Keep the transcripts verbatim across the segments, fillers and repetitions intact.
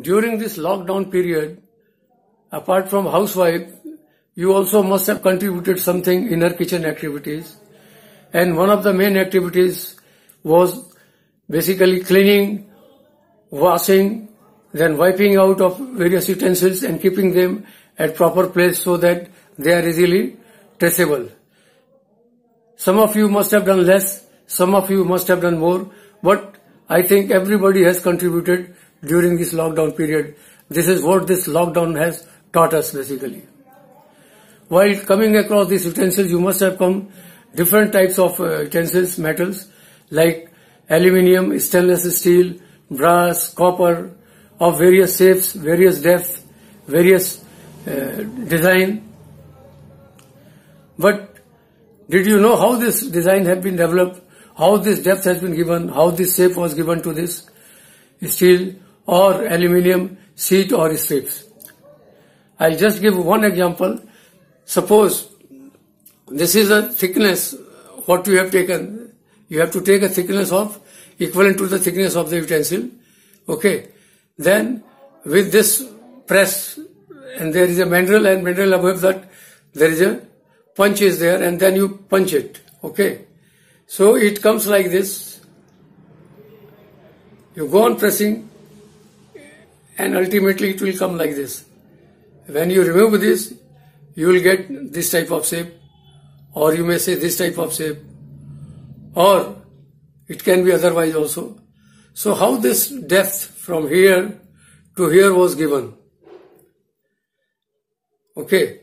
During this lockdown period, apart from housewife, you also must have contributed something in her kitchen activities. And one of the main activities was basically cleaning, washing, then wiping out of various utensils and keeping them at proper place so that they are easily traceable. Some of you must have done less, some of you must have done more, but I think everybody has contributed during this lockdown period. This is what this lockdown has taught us basically. While coming across these utensils, you must have come different types of uh, utensils, metals like aluminium, stainless steel, brass, copper, of various shapes, various depths, various uh, design. But did you know how this design had been developed, how this depth has been given, how this shape was given to this steel or aluminium sheet or strips? I'll just give one example. Suppose this is a thickness, what you have taken. You have to take a thickness of equivalent to the thickness of the utensil. Okay. Then with this press, and there is a mandrel, and mandrel above that there is a punch is there, and then you punch it. Okay. So it comes like this. You go on pressing, and ultimately it will come like this. When you remove this, you will get this type of shape, or you may say this type of shape, or it can be otherwise also. So how this depth from here to here was given? Okay.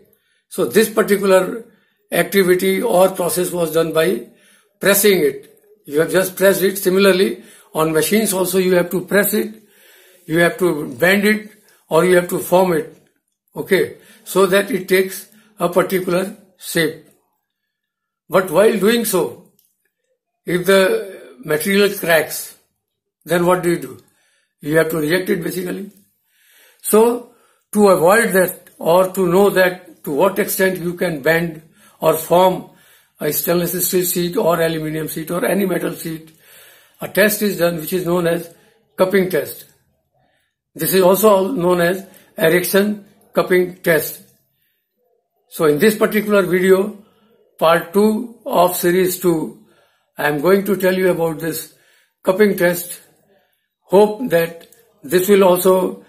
So this particular activity or process was done by pressing it. You have just pressed it. Similarly, on machines also you have to press it. You have to bend it, or you have to form it. Okay. So that it takes a particular shape. But while doing so, if the material cracks, then what do you do? You have to reject it basically. So to avoid that, or to know that to what extent you can bend or form a stainless steel sheet or aluminium sheet or any metal sheet, a test is done which is known as cupping test. This is also known as Erichsen Cupping Test. So in this particular video, part two of series two, I am going to tell you about this cupping test. Hope that this will also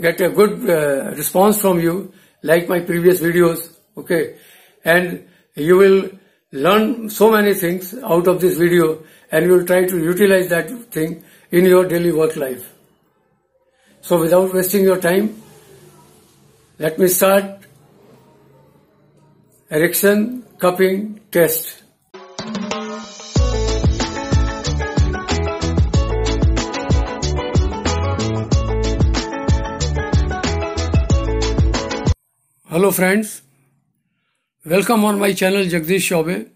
get a good uh, response from you, like my previous videos. Okay. And you will learn so many things out of this video, and you will try to utilize that thing in your daily work life. So without wasting your time, let me start Erichsen Cupping Test. Hello friends, welcome on my channel Jagdish Chaubey.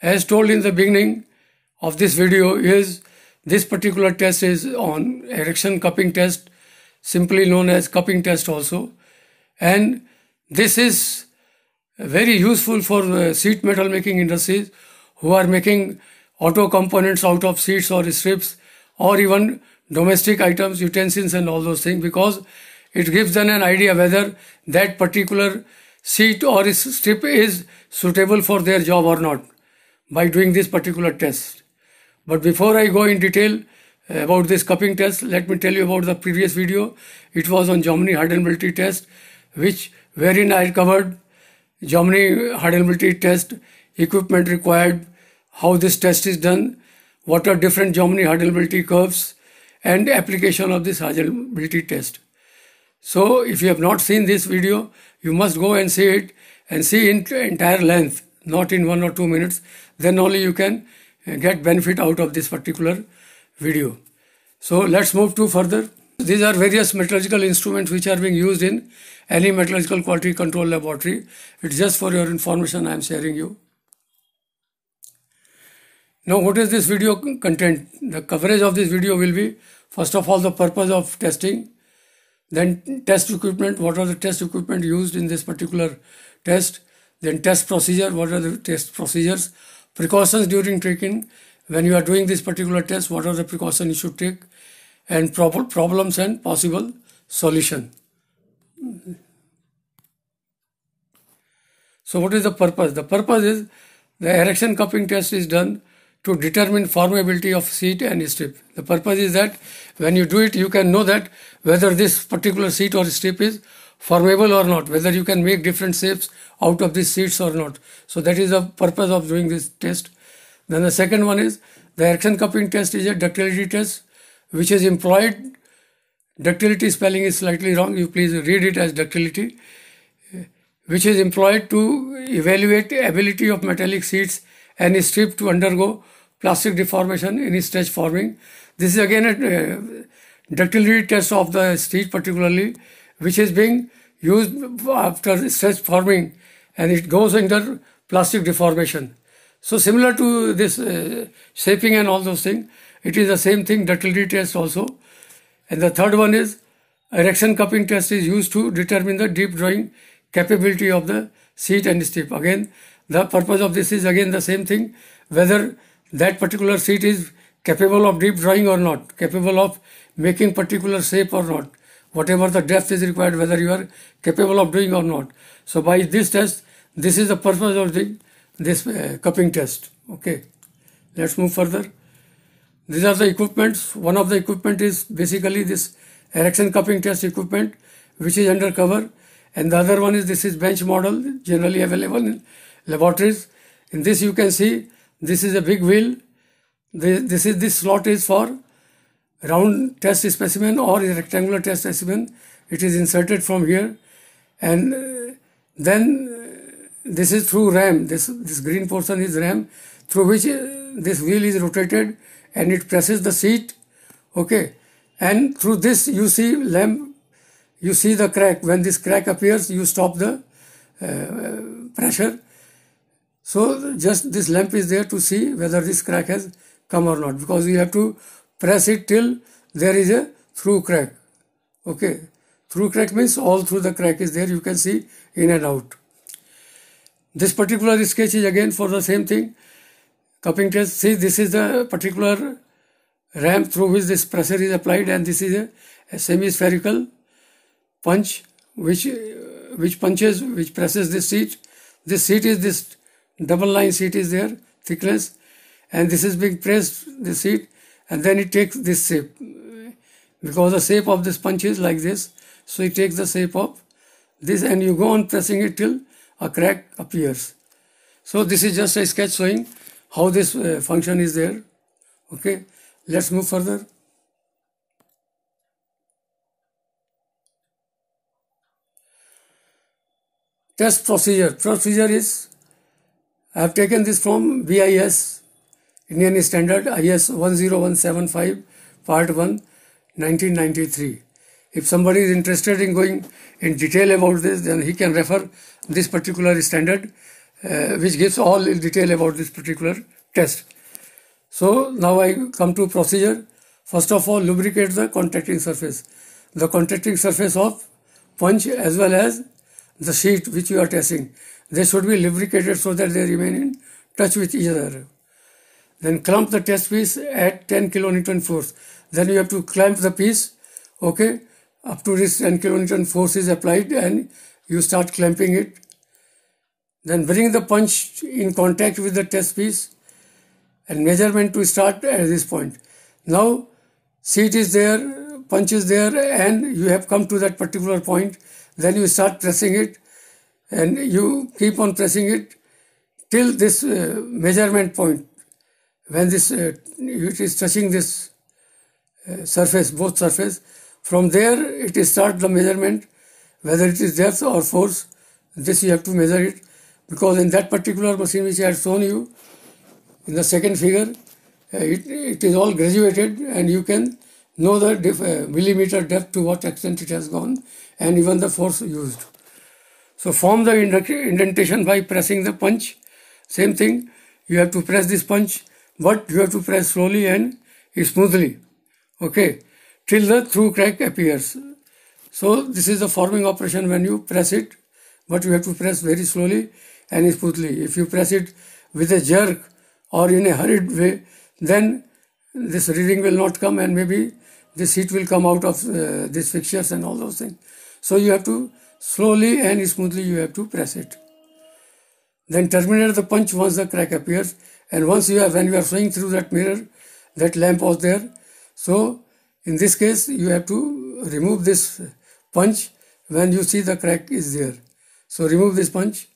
As told in the beginning of this video, is this particular test is on Erichsen Cupping Test, simply known as cupping test also. And this is very useful for sheet metal making industries who are making auto components out of sheets or strips, or even domestic items, utensils and all those things, because it gives them an idea whether that particular sheet or strip is suitable for their job or not by doing this particular test. But before I go in detail about this cupping test, let me tell you about the previous video. It was on Jominy Hardenability Test, which wherein I covered Jominy Hardenability Test, equipment required, how this test is done, what are different Jominy Hardenability curves, and application of this hardenability test. So if you have not seen this video, you must go and see it, and see in entire length, not in one or two minutes. Then only you can get benefit out of this particular video. So let's move to further. These are various metallurgical instruments which are being used in any metallurgical quality control laboratory. It's just for your information I am sharing you. Now what is this video content? The coverage of this video will be, first of all, the purpose of testing. Then test equipment, what are the test equipment used in this particular test. Then test procedure, what are the test procedures. Precautions during taking, when you are doing this particular test, what are the precautions you should take. and prob problems and possible solution. So what is the purpose? The purpose is the Erichsen cupping test is done to determine formability of seat and strip. The purpose is that when you do it, you can know that whether this particular seat or strip is formable or not, whether you can make different shapes out of these seats or not. So that is the purpose of doing this test. Then the second one is the Erichsen cupping test is a ductility test which is employed. Ductility spelling is slightly wrong. You please read it as ductility, which is employed to evaluate the ability of metallic seats and strip to undergo plastic deformation in stretch forming. This is again a ductility test of the seat particularly, which is being used after stretch forming and it goes under plastic deformation. So similar to this uh, shaping and all those things, it is the same thing, ductility test also. And the third one is Erichsen cupping test is used to determine the deep drawing capability of the seat and strip. Again, the purpose of this is again the same thing, whether that particular seat is capable of deep drawing or not, capable of making particular shape or not, whatever the depth is required, whether you are capable of doing or not. So by this test, this is the purpose of the, this uh, cupping test. Okay, let's move further. These are the equipments. One of the equipment is basically this Erichsen cupping test equipment, which is under cover. And the other one is this is bench model, generally available in laboratories. In this you can see, this is a big wheel. This, this, is, this slot is for round test specimen or rectangular test specimen. It is inserted from here. And then this is through ram. This, this green portion is ram, through which this wheel is rotated and it presses the seat. Okay. And through this you see lamp. You see the crack. When this crack appears, you stop the uh, pressure. So just this lamp is there to see whether this crack has come or not, because you have to press it till there is a through crack. Okay, through crack means all through the crack is there. You can see in and out. This particular sketch is again for the same thing. Cupping test. See, this is the particular ramp through which this pressure is applied, and this is a, a semi-spherical punch which which punches which presses this seat. This seat is this double line seat is there, thickness, and this is being pressed, this seat, and then it takes this shape, because the shape of this punch is like this, so it takes the shape of this, and you go on pressing it till a crack appears. So this is just a sketch showing how this uh, function is there. Okay, let's move further. Test procedure. Procedure is, I have taken this from B I S, Indian Standard, I S one zero one seven five, Part one, nineteen ninety-three. If somebody is interested in going in detail about this, then he can refer this particular standard, uh, which gives all in detail about this particular test. So now I come to procedure. First of all, lubricate the contacting surface. The contacting surface of punch as well as the sheet which you are testing, they should be lubricated so that they remain in touch with each other. Then clamp the test piece at ten kilonewton force. Then you have to clamp the piece, okay, up to this ten kilonewton force is applied and you start clamping it. Then bring the punch in contact with the test piece and measurement to start at this point. Now seat is there, punch is there, and you have come to that particular point. Then you start pressing it and you keep on pressing it till this uh, measurement point, when this uh, it is touching this uh, surface, both surface. From there it is start the measurement, whether it is depth or force. This you have to measure it, because in that particular machine which I had shown you in the second figure, uh, it, it is all graduated and you can know the def, uh, millimeter depth to what extent it has gone and even the force used. So form the indentation by pressing the punch. Same thing, you have to press this punch, but you have to press slowly and smoothly, okay, till the through crack appears. So this is the forming operation when you press it, but you have to press very slowly and smoothly. If you press it with a jerk or in a hurried way, then this reading will not come and maybe this heat will come out of uh, these fixtures and all those things. So you have to slowly and smoothly you have to press it. Then terminate the punch once the crack appears, and once you are, when you are showing through that mirror, that lamp was there. So in this case you have to remove this punch when you see the crack is there. So remove this punch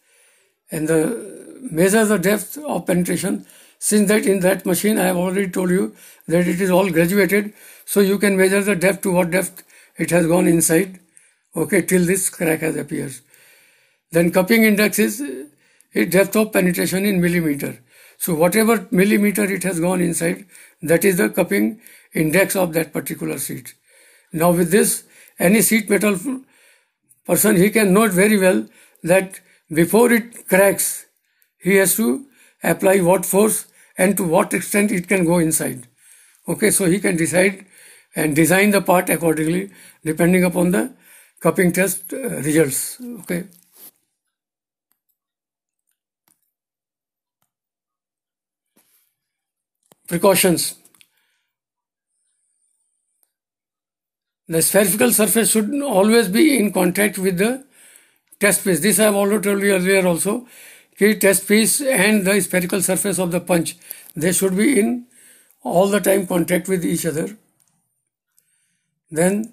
and the, measure the depth of penetration. Since that in that machine I have already told you that it is all graduated, so you can measure the depth to what depth it has gone inside, okay, till this crack has appeared. Then cupping index is a depth of penetration in millimeter. So whatever millimeter it has gone inside, that is the cupping index of that particular sheet. Now with this, any sheet metal person, he can note very well that before it cracks, he has to apply what force and to what extent it can go inside. Okay, so he can decide and design the part accordingly depending upon the cupping test results. Okay. Precautions. The spherical surface should always be in contact with the test piece. This I have already told you earlier also, that test piece and the spherical surface of the punch, they should be in all the time contact with each other. Then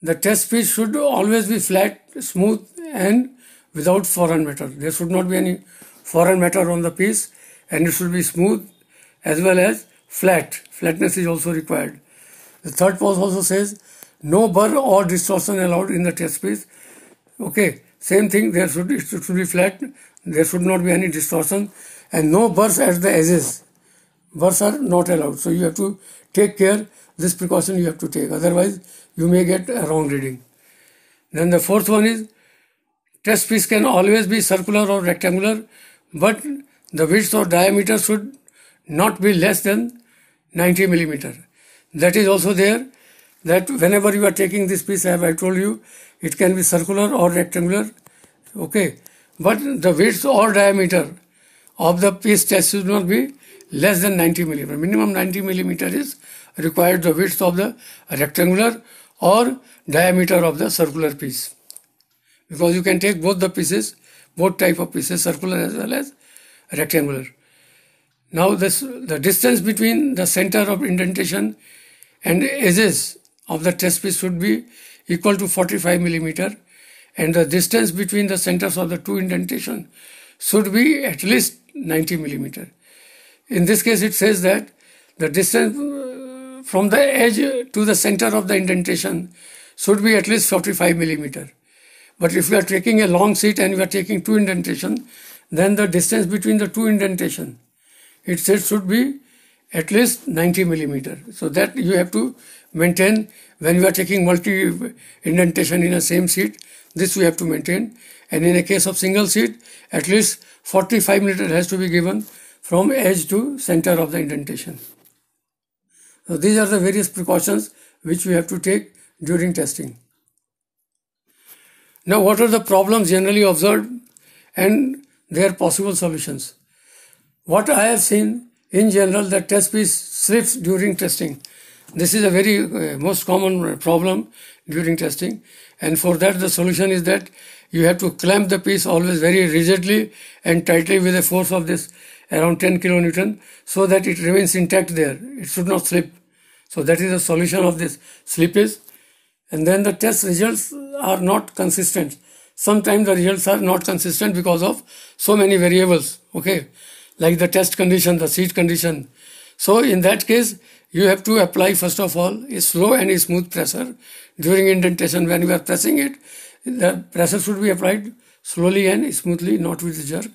the test piece should always be flat, smooth and without foreign matter. There should not be any foreign matter on the piece, and it should be smooth as well as flat. Flatness is also required. The third clause also says no burr or distortion allowed in the test piece. Okay, same thing, there should, it should be flat, there should not be any distortion, and no burrs at the edges. Burrs are not allowed, so you have to take care, this precaution you have to take, otherwise you may get a wrong reading. Then the fourth one is, test piece can always be circular or rectangular, but the width or diameter should not be less than ninety millimeter. That is also there, that whenever you are taking this piece, as I told you, it can be circular or rectangular, okay, but the width or diameter of the piece test should not be less than ninety millimeter. Minimum ninety millimeter is required, the width of the rectangular or diameter of the circular piece, because you can take both the pieces, both type of pieces, circular as well as rectangular. Now this, the distance between the center of indentation and edges of the test piece should be equal to forty-five millimeter, and the distance between the centers of the two indentation should be at least ninety millimeter. In this case it says that the distance from the edge to the center of the indentation should be at least forty-five millimeter. But if you are taking a long sheet and you are taking two indentation, then the distance between the two indentation, it says, should be at least ninety millimeter. So that you have to maintain when you are taking multi indentation in a same sheet. This we have to maintain, and in a case of single sheet, at least forty-five millimeter has to be given from edge to center of the indentation. So these are the various precautions which we have to take during testing. Now what are the problems generally observed and their possible solutions? What I have seen in general, the test piece slips during testing. This is a very uh, most common problem during testing, and for that the solution is that you have to clamp the piece always very rigidly and tightly with a force of this around ten kilonewton, so that it remains intact there. It should not slip. So that is the solution of this slippage. And then the test results are not consistent. Sometimes the results are not consistent because of so many variables. Okay. Like the test condition, the sheet condition. So in that case, you have to apply first of all a slow and a smooth pressure during indentation. When you are pressing it, the pressure should be applied slowly and smoothly, not with a jerk.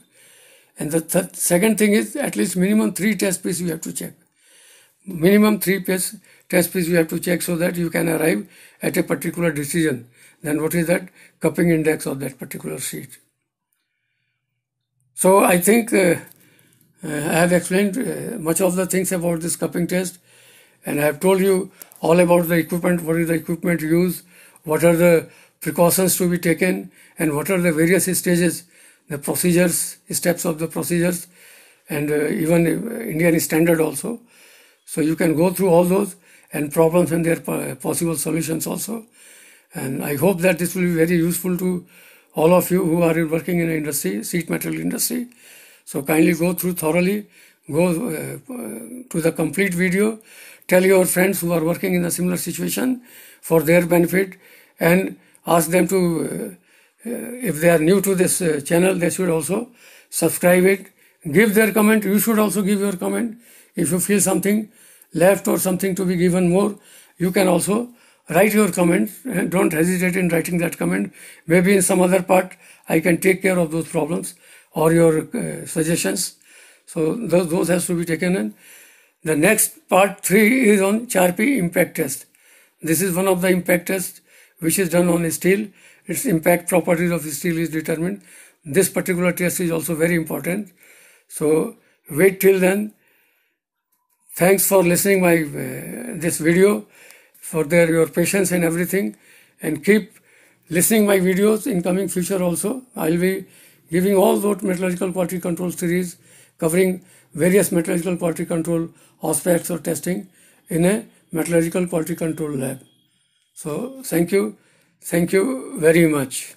And the th second thing is, at least minimum three test pieces you have to check. Minimum three piece, test pieces you have to check, so that you can arrive at a particular decision. Then what is that cupping index of that particular sheet? So I think Uh, Uh, I have explained uh, much of the things about this cupping test, and I have told you all about the equipment, what is the equipment used, what are the precautions to be taken, and what are the various stages, the procedures, steps of the procedures, and uh, even Indian standard also. So you can go through all those and problems and their possible solutions also. And I hope that this will be very useful to all of you who are working in the industry, sheet metal industry. So kindly go through thoroughly, go uh, to the complete video, tell your friends who are working in a similar situation for their benefit, and ask them to, uh, uh, if they are new to this uh, channel, they should also subscribe it, give their comment. You should also give your comment. If you feel something left or something to be given more, you can also write your comments. Don't hesitate in writing that comment. Maybe in some other part, I can take care of those problems or your uh, suggestions. So those, those has to be taken in. The next part three is on Charpy impact test. This is one of the impact tests which is done on steel. Its impact properties of steel is determined. This particular test is also very important. So wait till then. Thanks for listening my uh, this video, for their your patience and everything, and keep listening my videos in coming future also. I'll be giving all those metallurgical quality control series covering various metallurgical quality control aspects or testing in a metallurgical quality control lab. So thank you, thank you very much.